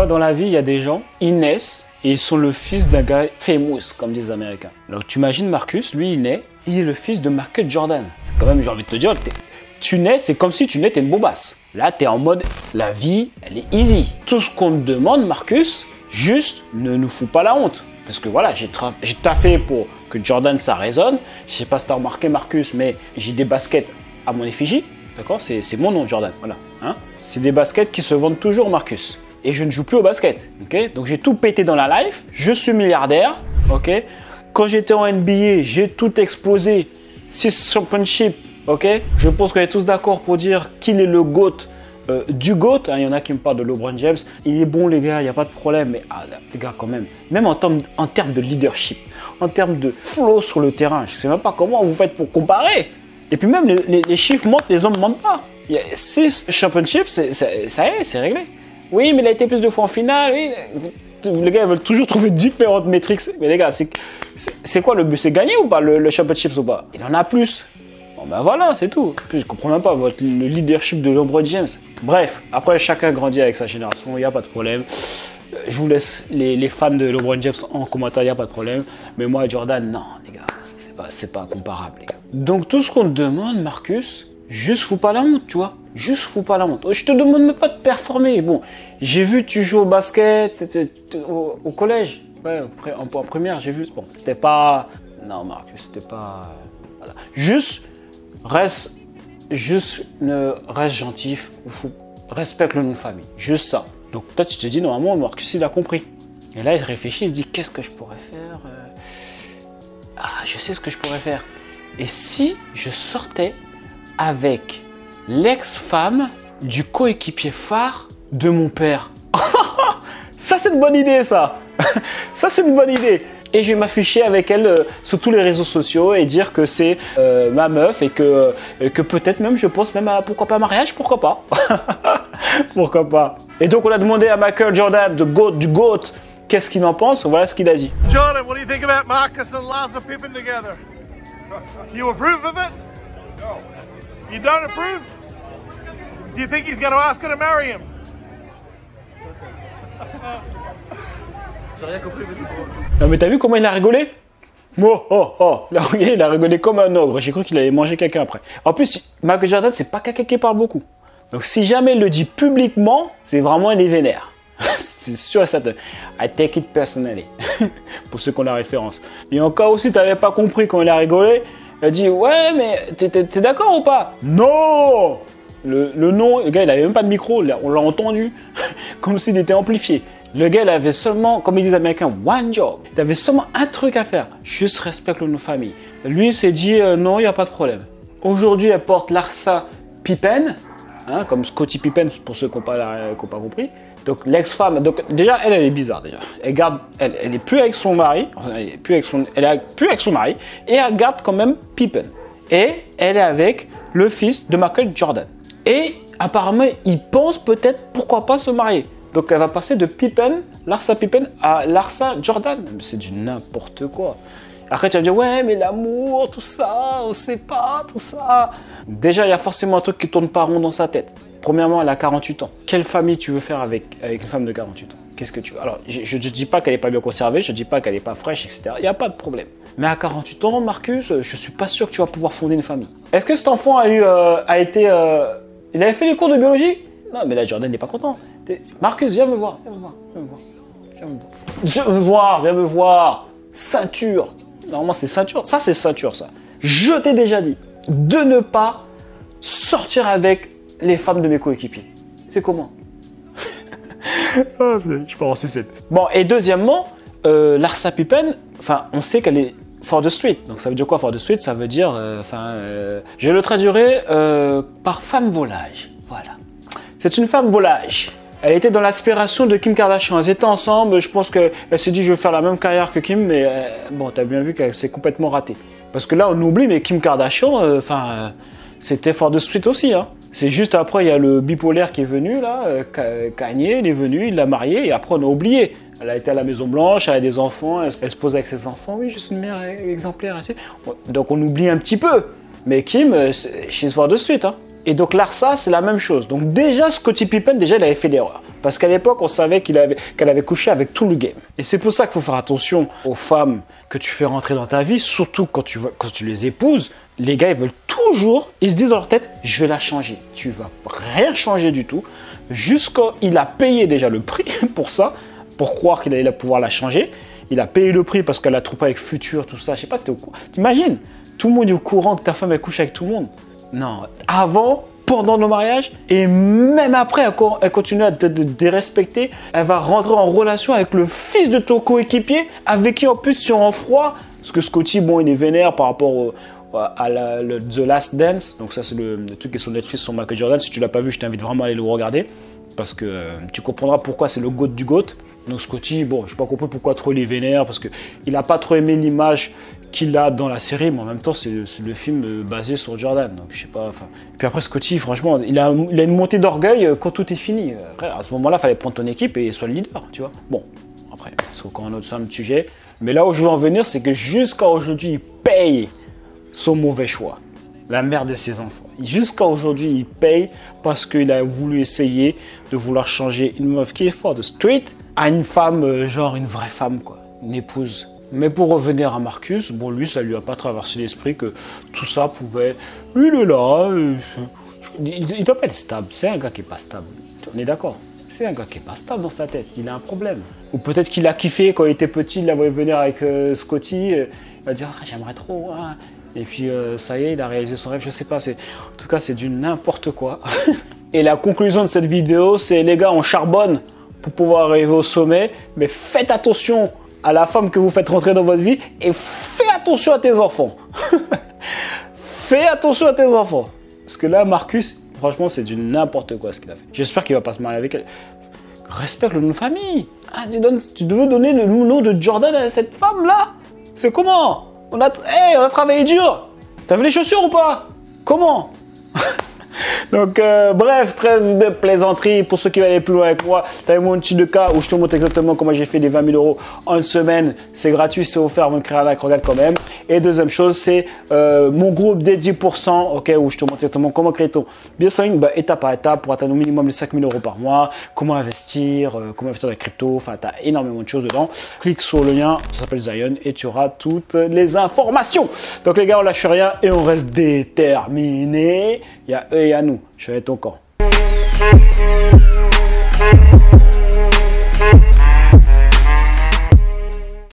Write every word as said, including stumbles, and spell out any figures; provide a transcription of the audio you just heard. vois, dans la vie, il y a des gens, ils naissent et ils sont le fils d'un gars famous, comme disent les Américains. Donc tu imagines Marcus, lui il naît, il est le fils de Michael Jordan. C'est quand même, j'ai envie de te dire, tu nais, c'est comme si tu nais, t'es une bobasse. Là, t'es en mode, la vie, elle est easy. Tout ce qu'on te demande, Marcus, juste, ne nous fous pas la honte. Parce que voilà, j'ai taffé pour que Jordan, ça résonne. Je sais pas si t'as remarqué, Marcus, mais j'ai des baskets à mon effigie. D'accord, c'est mon nom, Jordan, voilà. Hein, c'est des baskets qui se vendent toujours, Marcus. Et je ne joue plus au basket, ok. Donc j'ai tout pété dans la life, je suis milliardaire, ok. Quand j'étais en N B A, j'ai tout explosé. Six championships, ok. Je pense qu'on est tous d'accord pour dire qu'il est le GOAT euh, du GOAT. Hein, il y en a qui me parlent de LeBron James. Il est bon, les gars, il n'y a pas de problème. Mais ah, les gars, quand même, même en termes, en termes de leadership, en termes de flow sur le terrain, je ne sais même pas comment vous faites pour comparer. Et puis même, les, les, les chiffres montent, les hommes ne mentent pas. Il y a six championships, c'est, ça, ça y est, c'est réglé. Oui, mais il a été plus de fois en finale. Oui, les gars, ils veulent toujours trouver différentes métriques. Mais les gars, c'est quoi le but? C'est gagner ou pas le, le championship ou pas? Il en a plus. Bon, ben voilà, c'est tout. En plus, je ne comprends même pas votre, le leadership de LeBron James. Bref, après, chacun grandit avec sa génération, il n'y a pas de problème. Je vous laisse les, les fans de LeBron James en commentaire, il n'y a pas de problème. Mais moi, Jordan, non, les gars, c'est pas, pas comparable, les gars. Donc, tout ce qu'on te demande, Marcus, juste fous pas la honte, tu vois. Juste fous pas la honte. Je te demande même pas de performer. Bon, j'ai vu tu joues au basket t es, t es, t es, au, au collège. Ouais, en, en première, j'ai vu. Bon, c'était pas... Non, Marcus, c'était pas... Voilà. Juste, reste... Juste, ne, reste gentil. Fou, respecte le nom de famille. Juste ça. Donc, toi, tu te dis, normalement, Marcus, il a compris. Et là, il réfléchit, il se dit, qu'est-ce que je pourrais faire? Ah, je sais ce que je pourrais faire. Et si je sortais avec... l'ex-femme du coéquipier phare de mon père. Ça, c'est une bonne idée, ça. Ça, c'est une bonne idée. Et je vais m'afficher avec elle euh, sur tous les réseaux sociaux et dire que c'est euh, ma meuf et que, euh, que peut-être même, je pense même à pourquoi pas mariage, pourquoi pas. Pourquoi pas. Et donc, on a demandé à Michael Jordan, de goat, du GOAT, qu'est-ce qu'il en pense. Voilà ce qu'il a dit. Jordan, what do you think about Marcus and Larsa Pippen together? You approve of it? No. You don't approve? Do you think he's going to ask her to marry him? Non, mais t'as vu comment il a rigolé? Oh, oh, oh. Il a rigolé comme un ogre. J'ai cru qu'il allait manger quelqu'un après. En plus, Michael Jordan, c'est pas quelqu'un qui parle beaucoup. Donc, si jamais il le dit publiquement, c'est vraiment des vénères. C'est sûr et certain. I take it personally. Pour ceux qui ont la référence. Et encore aussi, t'avais pas compris quand il a rigolé. Il a dit, ouais, mais t'es d'accord ou pas? Non, le, le non, le gars, il avait même pas de micro, on l'a entendu, comme s'il était amplifié. Le gars, il avait seulement, comme ils disent les Américains, one job. Il avait seulement un truc à faire, juste respecte nos familles. Lui, il s'est dit, euh, non, il n'y a pas de problème. Aujourd'hui, elle porte Larsa Pippen, hein, comme Scottie Pippen, pour ceux qui n'ont pas, euh, qui n'ont pas compris. Donc l'ex-femme, donc déjà elle, elle est bizarre déjà. Elle garde, elle, elle est plus avec son mari, elle est plus avec son, elle est plus avec son mari et elle garde quand même Pippen. Et elle est avec le fils de Michael Jordan. Et apparemment, ils pensent peut-être pourquoi pas se marier. Donc elle va passer de Pippen, Larsa Pippen à Larsa Jordan. C'est du n'importe quoi. Après tu vas me dire ouais mais l'amour, tout ça, on sait pas, tout ça. Déjà il y a forcément un truc qui tourne pas rond dans sa tête. Premièrement, elle a quarante-huit ans. Quelle famille tu veux faire avec, avec une femme de quarante-huit ans? Qu'est-ce que tu veux? Alors, je ne dis pas qu'elle n'est pas bien conservée, je ne dis pas qu'elle n'est pas fraîche, et cetera. Il n'y a pas de problème. Mais à quarante-huit ans, Marcus, je ne suis pas sûr que tu vas pouvoir fonder une famille. Est-ce que cet enfant a, eu, euh, a été... Euh, il avait fait les cours de biologie? Non, mais là, Jordan n'est pas content. Marcus, viens me voir. Viens me voir. Viens me voir. Viens me voir. Viens me voir. Ceinture. Normalement, c'est ceinture. Ça, c'est ceinture, ça. Je t'ai déjà dit de ne pas sortir avec... les femmes de mes coéquipiers. C'est comment? Je pars en sucette. Bon, et deuxièmement, euh, Larsa Pippen, enfin, on sait qu'elle est for the street. Donc, ça veut dire quoi for the street? Ça veut dire, enfin, euh, euh, je le traduirai euh, par femme volage. Voilà. C'est une femme volage. Elle était dans l'aspiration de Kim Kardashian. Elles étaient ensemble. Je pense qu'elle s'est dit, je vais faire la même carrière que Kim. Mais euh, bon, t'as bien vu qu'elle s'est complètement ratée. Parce que là, on oublie, mais Kim Kardashian, enfin, euh, euh, c'était for the street aussi, hein. C'est juste après, il y a le bipolaire qui est venu, là, euh, Kanye, il est venu, il l'a marié, et après on a oublié. Elle a été à la Maison Blanche, elle a des enfants, elle, elle se pose avec ses enfants, oui, je suis une mère exemplaire, et cetera. Donc on oublie un petit peu, mais Kim, she's for the street, hein. Et donc Larsa, c'est la même chose. Donc déjà, Scottie Pippen, déjà, il avait fait l'erreur. Parce qu'à l'époque, on savait qu'elle avait, qu'elle avait couché avec tout le game. Et c'est pour ça qu'il faut faire attention aux femmes que tu fais rentrer dans ta vie, surtout quand tu, quand tu les épouses. Les gars, ils veulent toujours, ils se disent dans leur tête, je vais la changer. Tu vas rien changer du tout. Jusqu'à, il a payé déjà le prix pour ça, pour croire qu'il allait pouvoir la changer. Il a payé le prix parce qu'elle a trompé avec Futur, tout ça. Je sais pas si t'es au courant. T'imagines, tout le monde est au courant que ta femme, elle couche avec tout le monde. Non, avant, pendant le mariage et même après, elle continue à te dérespecter. Elle va rentrer en relation avec le fils de ton coéquipier, avec qui en plus tu es en froid. Parce que Scottie, bon, il est vénère par rapport au, à la, le, The Last Dance. Donc ça, c'est le, le truc qui est sur Netflix, sur Michael Jordan. Si tu l'as pas vu, je t'invite vraiment à aller le regarder. Parce que euh, tu comprendras pourquoi c'est le GOAT du GOAT. Donc Scottie, bon, je n'ai pas compris pourquoi trop il est vénère. Parce qu'il n'a pas trop aimé l'image qu'il a dans la série, mais en même temps, c'est le, le film basé sur Jordan, donc je sais pas, enfin... Puis après, Scottie, franchement, il a, il a une montée d'orgueil quand tout est fini. Après, à ce moment-là, il fallait prendre ton équipe et sois le leader, tu vois. Bon, après, parce qu'on a un autre sujet. Mais là où je veux en venir, c'est que jusqu'à aujourd'hui, il paye son mauvais choix. La mère de ses enfants. Jusqu'à aujourd'hui, il paye parce qu'il a voulu essayer de vouloir changer une meuf qui est forte de street à une femme, genre une vraie femme, quoi. Une épouse. Mais pour revenir à Marcus, bon, lui, ça lui a pas traversé l'esprit que tout ça pouvait... Il est là, il doit pas être stable. C'est un gars qui est pas stable. On est d'accord. C'est un gars qui est pas stable dans sa tête. Il a un problème. Ou peut-être qu'il a kiffé quand il était petit, il la voyait venir avec euh, Scottie. Euh, il va dire ah, j'aimerais trop. Hein. Et puis euh, ça y est, il a réalisé son rêve. Je sais pas. En tout cas, c'est du n'importe quoi. Et la conclusion de cette vidéo, c'est les gars, on charbonne pour pouvoir arriver au sommet, mais faites attention à la femme que vous faites rentrer dans votre vie et fais attention à tes enfants. Fais attention à tes enfants. Parce que là, Marcus, franchement, c'est du n'importe quoi ce qu'il a fait. J'espère qu'il ne va pas se marier avec elle. Respecte le nom de famille. Ah, tu, donnes, tu devais donner le nom de Jordan à cette femme-là. C'est comment on a, hey, on a travaillé dur. T'as vu les chaussures ou pas? Comment? Donc, euh, bref, trêve de plaisanterie. Pour ceux qui veulent aller plus loin avec moi, tu as mon petit de cas où je te montre exactement comment j'ai fait des vingt mille euros en une semaine. C'est gratuit, c'est offert avant de créer un like, regarde quand même. Et deuxième chose, c'est euh, mon groupe des dix pour cent, okay, où je te montre exactement comment créer ton business bah, étape par étape pour atteindre au minimum les cinq mille euros par mois. Comment investir, euh, comment investir dans la crypto. Enfin, tu as énormément de choses dedans. Clique sur le lien, ça s'appelle ZION et tu auras toutes les informations. Donc, les gars, on lâche rien et on reste déterminés. Il y a eux et à nous, je vais être au camp.